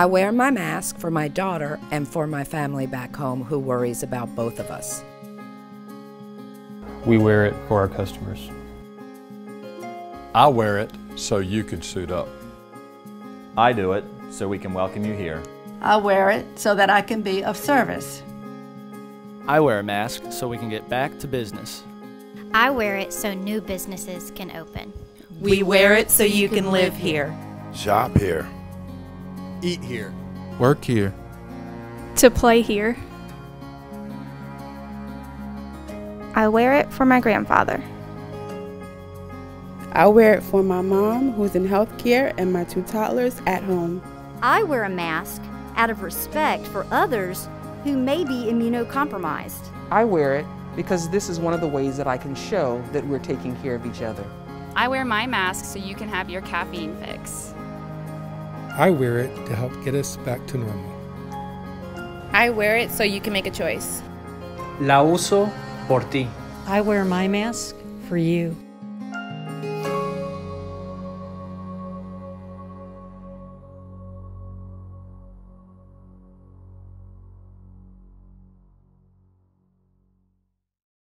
I wear my mask for my daughter and for my family back home who worries about both of us. We wear it for our customers. I wear it so you can suit up. I do it so we can welcome you here. I wear it so that I can be of service. I wear a mask so we can get back to business. I wear it so new businesses can open. We wear it so you can live here. Shop here. Eat here. Work here. To play here. I wear it for my grandfather. I wear it for my mom, who's in healthcare, and my 2 toddlers at home. I wear a mask out of respect for others who may be immunocompromised. I wear it because this is one of the ways that I can show that we're taking care of each other. I wear my mask so you can have your caffeine fix. I wear it to help get us back to normal. I wear it so you can make a choice. La uso por ti. I wear my mask for you.